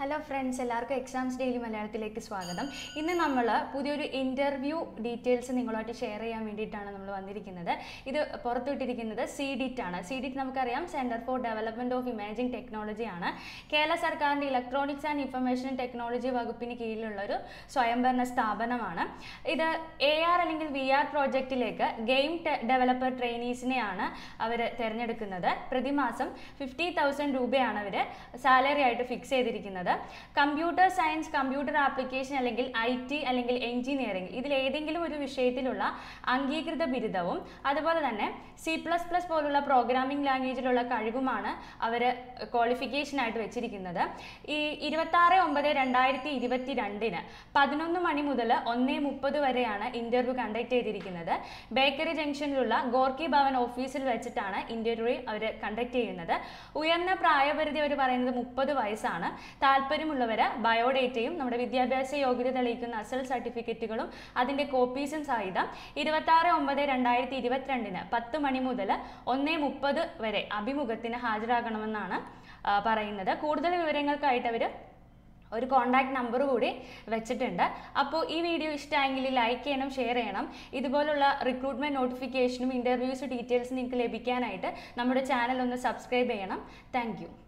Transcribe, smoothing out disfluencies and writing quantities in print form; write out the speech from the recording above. Hello friends, welcome to Exams Daily. Today we will interview details and share this is CDT. CDT is Center for Development of Imaging Technology. Kerala Sarkarinte Electronics and Information Technology is AR and VR project game developer trainees. Prati maasam 50,000 Rs salary fix. Computer science, computer application, IT, engineering. This is the C++ programming language qualification. This is the interview conducted Bakery Junction, Gorky Bhavan office. Interview conducted Talperimulavera, biodatium, number with the Abasa Yogi the Lake and Asal certificate, Adinda copies and Saida, Idvatara Umbade and Diet Idvatrandina, Patu Manimudala, One Mupad Vere, Abimugatina Hajra Ganamanana, Parainada, Kurdal Virenga Kaitavida. Or contact number उड़े video like and share this recruitment notification interviews details channel subscribe. Thank you.